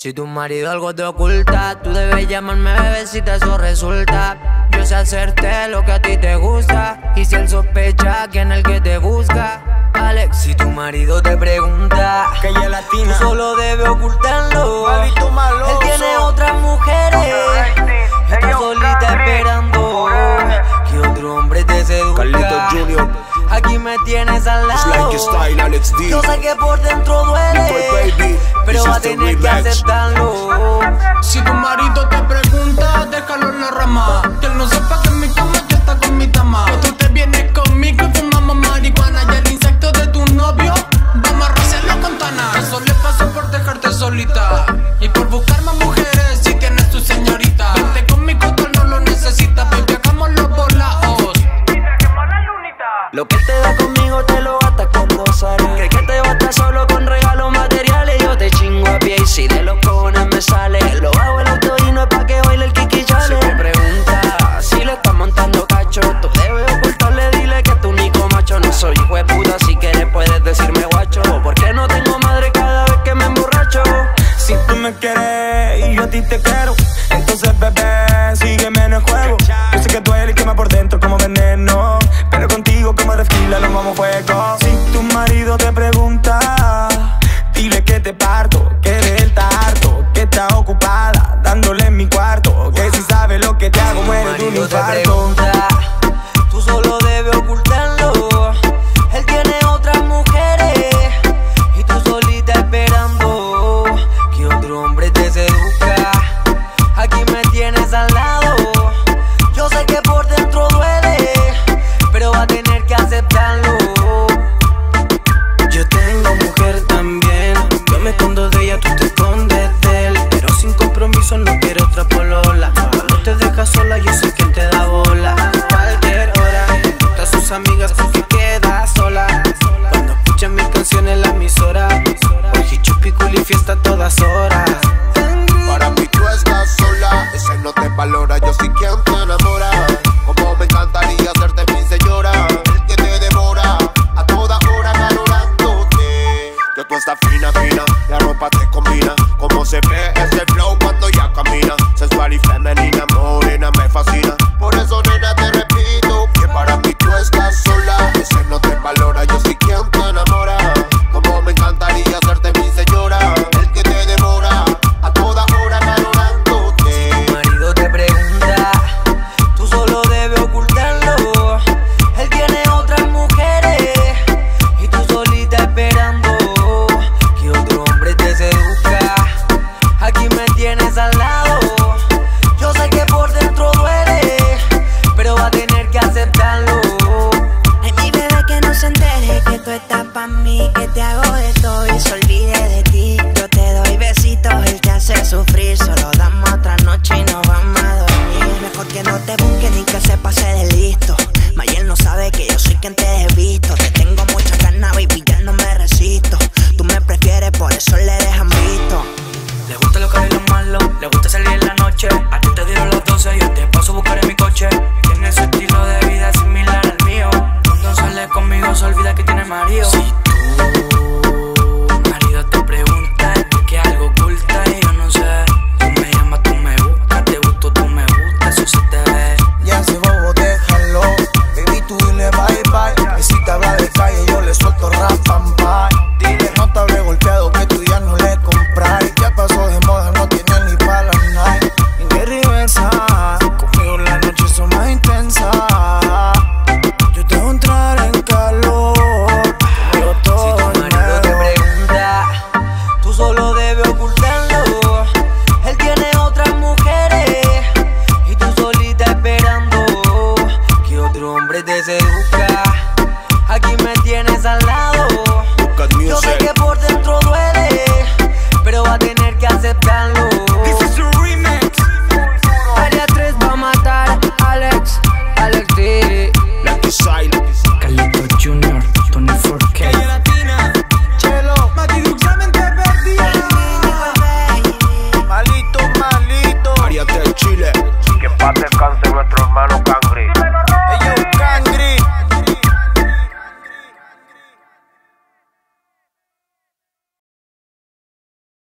Si tu marido algo te oculta, tú debes llamarme bebecita, eso resulta. Yo sé hacerte lo que a ti te gusta, y si él sospecha, ¿quién es el que te busca? Alex, si tu marido te pregunta que ella es latina, tú solo debes ocultarlo. Él tiene otras mujeres, está solita esperando que otro hombre te seduzca. Carlitos Junior, aquí me tienes al lado. Yo sé que por dentro duele, pero va a tener que aceptarlo. Si tu marido te pregunta, déjalo en la rama, que él no sepa que en mi cama ya está con mi dama. Que tú te vienes conmigo y fumamos marihuana, y el insecto de tu novio vamos a rociarlo con tana. Eso le pasó por dejarte solita y por buscar más mujeres si tienes tu señorita. Vente conmigo, tú no lo necesitas, porque hagamos los volados y saquemos la lunita. Lo que te da conmigo te lo gastas con gozar. ¿Crees que te basta solo con regalos materiales? Yo te chingo a pie y si de los cojones me sale, lo hago el auto y no es pa' que baile el kiki chale. Si me pregunta si le está montando cacho, tú debes ocultarle, dile que tú ni como macho. No soy hijo de puta, si quieres puedes decirme guacho, porque no tengo madre cada vez que me emborracho. Si tú me quieres y yo a ti te quiero, entonces bebé, sígueme en el juego. Yo sé que duele y quema por dentro como veneno, pero contigo como refila lo vamos fuego. Si tu marido te pregunta, dile que te parto, que de él está harto, que está ocupada dándole en mi cuarto, que si sabe lo que te hago muere de un infarto. Tú solo debes ocultarlo, él tiene otras mujeres y tú solita esperando que otro hombre te seduzca. Aquí me tienes al lado, yo sé que por dentro duele, pero va a tener que aceptarlo. Yo tengo mujer también, me escondo de ella, tú te escondes de él, pero sin compromiso no quiero otra polola. Cuando te dejas sola yo sé que te da bola. Cualquier hora invita a sus amigas porque queda sola. Cuando escuchan mis canciones en la emisora, hoy chupi, culi, fiesta a todas horas. Para mí tú estás sola, ese no te valora, yo soy quien te enamora. Como me encantaría hacerte mi señora, el que te devora a toda hora valorándote. Yo tú estás fina, fina, la ropa te combina, como se ve ese flow cuando ya camina. Sensual y femenina, morena me fascina. Por eso nena te repito, que para mí tú estás sola, ese no te valora, yo soy quien te enamora. Como me encantaría hacerte mi señora, el que te devora a toda hora valorándote. Si tu marido te pregunta, tú solo debes ocultarlo, él tiene otras mujeres y tú solita esperando que otro hombre te seduzca. Aquí me tienes al lado, yo sé que por dentro duele, pero va a tener que aceptarlo. Ay, mi bebé, que no se entere que tú estás pa' mí, que te hago de todo y se olvide de ti. Yo te doy besitos, él te hace sufrir, solo damos otra noche y nos vamos a dormir. Mejor que no te busque ni que se pase de listo, may él no sabe que yo soy quien te he visto. Te tengo mucha ganas, baby, ya no me resisto. Tú me prefieres, por eso le dejan visto. Le gusta lo caro y lo malo, le gusta salir en la noche. A ti te dieron los 12, yo te paso a buscar en mi coche. Tiene su estilo de vida similar al mío, cuando sale conmigo se olvida que tiene marido. Si tu marido te pregunta es porque algo oculta y yo no sé. Tú me llamas, tú me buscas, te gusto, tú me gustas, eso se te ve. Ya se bobo, déjalo, baby, tú dile bye bye. Y si te habla de calle yo le suelto rap, pam, bye. Dile no te habré golpeado, que tú ya no le compras. Ya pasó de moda, no tiene ni para la night. Y de reversa, conmigo las noches son más intensas. Yo te voy a entrar en calor, yo todo. Si tu marido te pregunta, tú solo debes ocultar.